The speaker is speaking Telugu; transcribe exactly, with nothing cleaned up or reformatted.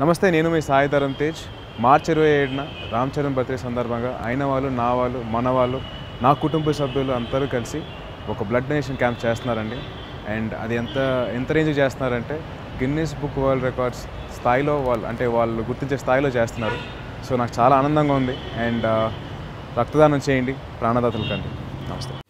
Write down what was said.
నమస్తే, నేను మీ సాయి ధరం తేజ్. మార్చి ఇరవై ఏడున రామ్ చరణ్ బర్త్డే సందర్భంగా ఆయన వాళ్ళు, నా వాళ్ళు, మన వాళ్ళు, నా కుటుంబ సభ్యులు అందరూ కలిసి ఒక బ్లడ్ డొనేషన్ క్యాంప్ చేస్తున్నారండి. అండ్ అది ఎంత ఎంత రేంజ్ చేస్తున్నారంటే గిన్నెస్ బుక్ వరల్డ్ రికార్డ్స్ స్థాయిలో, వాళ్ళు అంటే వాళ్ళు గుర్తించే స్థాయిలో చేస్తున్నారు. సో నాకు చాలా ఆనందంగా ఉంది. అండ్ రక్తదానం చేయండి, ప్రాణదాతలు కండి. నమస్తే.